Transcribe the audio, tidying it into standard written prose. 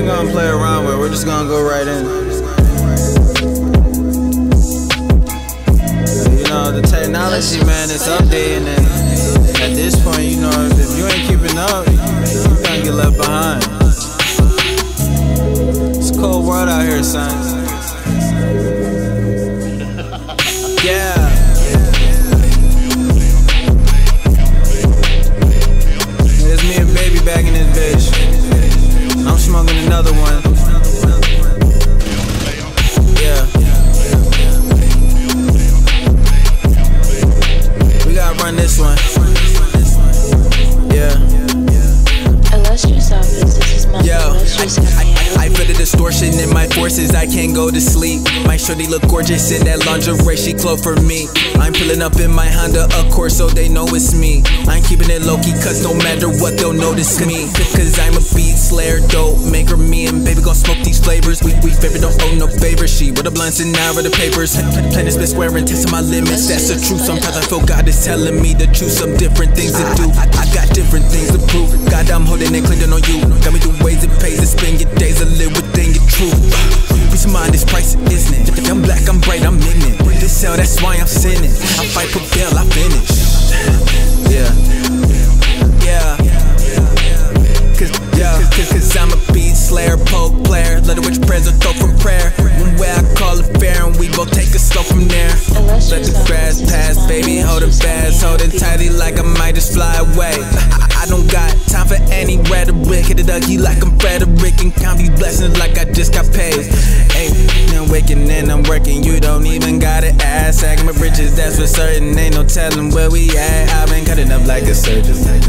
even gonna play around with. We're just gonna go right in. You know, the technology, man, it's updating. And at this point, you know, if you ain't keeping up, you're gonna get left behind. It's a cold world out here, son. Yeah. It's me and baby back in this bitch. I'm smoking another one. Yeah. We gotta run this one. Yeah. Illustrious office, this is my illustrious office. I feel the distortion in my forces, I can't go to sleep. My shorty look gorgeous in that lingerie, she clothed for me. I'm pulling up in my Honda Accord so they know it's me. I'm keeping it low-key cause no matter what they'll notice me. Cause I'm a Beat Slayer, dope maker, me and baby gon' smoke these flavors. We favorite, don't owe no favor, she with the blunts and I with the papers. Planet's been squaring, testing my limits, that's the truth. Sometimes I feel God is telling me to choose some different things to do. I got different things to prove, God I'm holding it cleaner on you. Got me through ways it pays to spend your days. I live within your truth. Peace of mind is priceless, isn't it? I'm black, I'm bright, I'm in it. This hell, that's why I'm sinning. I fight for bail, I finish. Yeah. Yeah. Cause I'm a Beat Slayer, poke player. Let the witch prayers are throw from prayer. One way I call it fair, and we both take it slow from there. Let the grass pass, baby, hold it fast. Hold it tightly like I might just fly away. I don't got time for any rhetoric. Hit it ugly like I'm Frederick and count these blessings like I just got paid. Ain't no waking and I'm working. You don't even gotta ask. Sagging my bridges, that's for certain. Ain't no telling where we at. I've been cutting up like a surgeon.